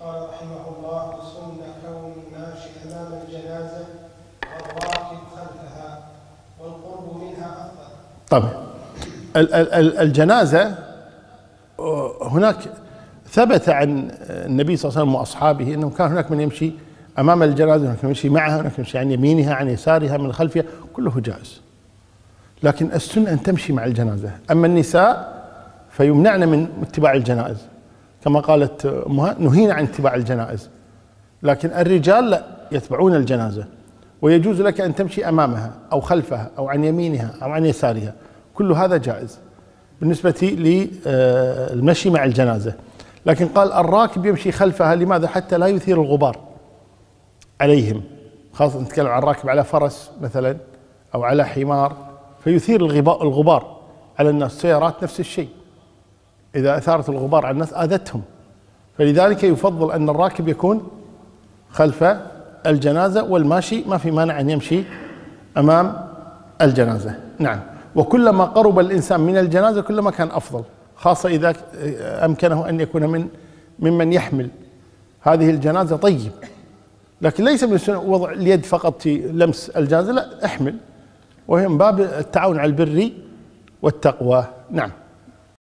قال رحمه الله: وسن كون الماشي امام الجنازه والراكب خلفها والقرب منها افضل. طبعا الجنازه هناك ثبت عن النبي صلى الله عليه وسلم واصحابه انه كان هناك من يمشي امام الجنازه، هناك من يمشي معها، هناك من يمشي عن يمينها عن يسارها من خلفها، كله جائز. لكن السنه ان تمشي مع الجنازه، اما النساء فيمنعن من اتباع الجنائز كما قالت امها: نهينا عن اتباع الجنائز. لكن الرجال لا، يتبعون الجنازه ويجوز لك ان تمشي امامها او خلفها او عن يمينها او عن يسارها، كل هذا جائز بالنسبه للمشي مع الجنازه. لكن قال الراكب يمشي خلفها، لماذا؟ حتى لا يثير الغبار عليهم، خاصه نتكلم عن راكب على فرس مثلا او على حمار، فيثير الغبار على الناس. السيارات نفس الشيء، إذا أثارت الغبار على الناس آذتهم، فلذلك يفضل أن الراكب يكون خلف الجنازة، والماشي ما في مانع أن يمشي أمام الجنازة. نعم، وكلما قرب الإنسان من الجنازة كلما كان أفضل، خاصة إذا أمكنه أن يكون ممن يحمل هذه الجنازة. طيب، لكن ليس من السنة وضع اليد فقط في لمس الجنازة، لا، احمل، وهي من باب التعاون على البر والتقوى. نعم.